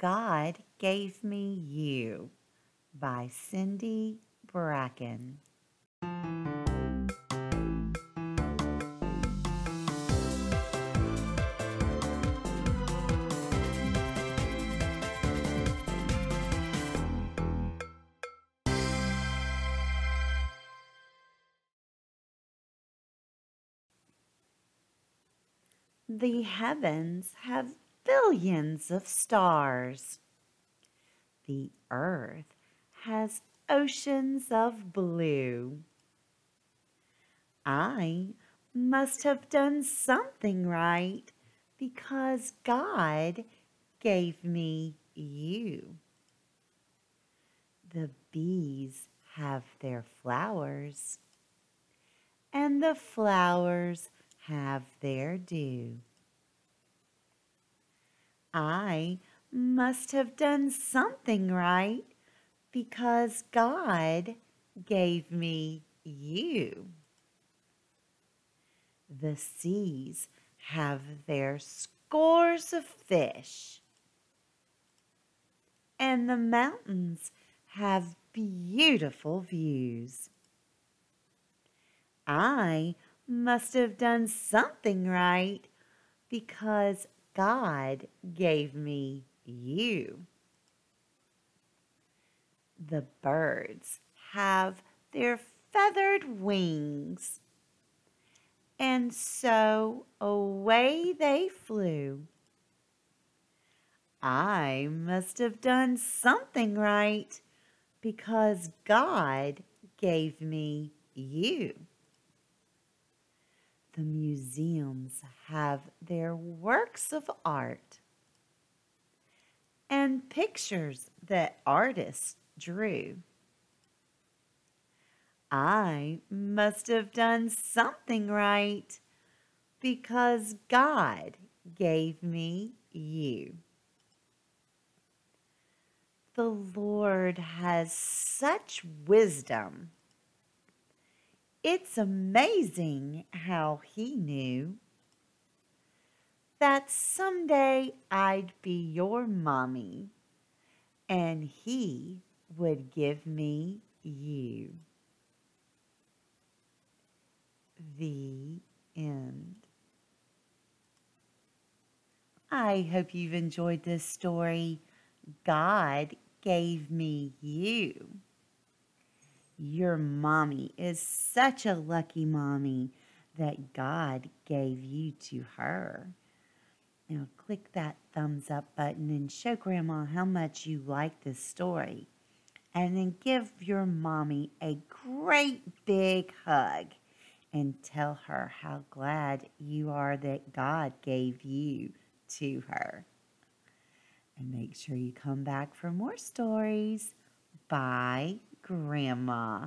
God Gave Me You by Cindy Bracken. The heavens have billions of stars. The earth has oceans of blue. I must have done something right because God gave me you. The bees have their flowers, and the flowers have their dew. I must have done something right because God gave me you. The seas have their scores of fish, and the mountains have beautiful views. I must have done something right because God gave me you. The birds have their feathered wings, and so away they flew. I must have done something right because God gave me you. The museums have their works of art and pictures that artists drew. I must have done something right because God gave me you. The Lord has such wisdom. It's amazing how he knew that someday I'd be your mommy and he would give me you. The end. I hope you've enjoyed this story. God gave me you. Your mommy is such a lucky mommy that God gave you to her. Now click that thumbs up button and show Grandma how much you like this story. And then give your mommy a great big hug and tell her how glad you are that God gave you to her. And make sure you come back for more stories. Bye. Grandma.